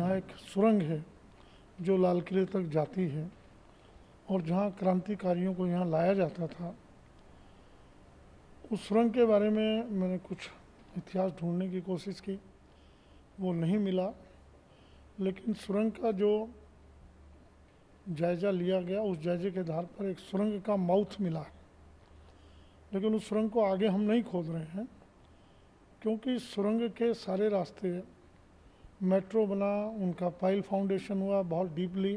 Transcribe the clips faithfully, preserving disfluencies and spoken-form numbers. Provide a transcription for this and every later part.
यहाँ एक सुरंग है जो लाल किले तक जाती है और जहाँ क्रांतिकारियों को यहाँ लाया जाता था। उस सुरंग के बारे में मैंने कुछ इतिहास ढूंढने की कोशिश की, वो नहीं मिला, लेकिन सुरंग का जो जायज़ा लिया गया उस जायजे के आधार पर एक सुरंग का माउथ मिला है। लेकिन उस सुरंग को आगे हम नहीं खोद रहे हैं क्योंकि सुरंग के सारे रास्ते मेट्रो बना, उनका पाइल फाउंडेशन हुआ, बहुत डीपली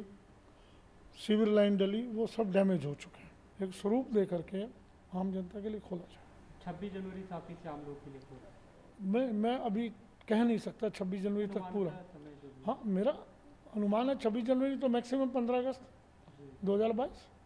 सीवर लाइन डली, वो सब डैमेज हो चुके हैं। एक स्वरूप दे करके आम जनता के लिए खोला जाए। छब्बीस जनवरी ताकि आम लोग के लिए खोला, मैं मैं अभी कह नहीं सकता छब्बीस जनवरी तक पूरा। हाँ, मेरा अनुमान है छब्बीस जनवरी तो मैक्सिमम पंद्रह अगस्त दो हज़ार बाईस।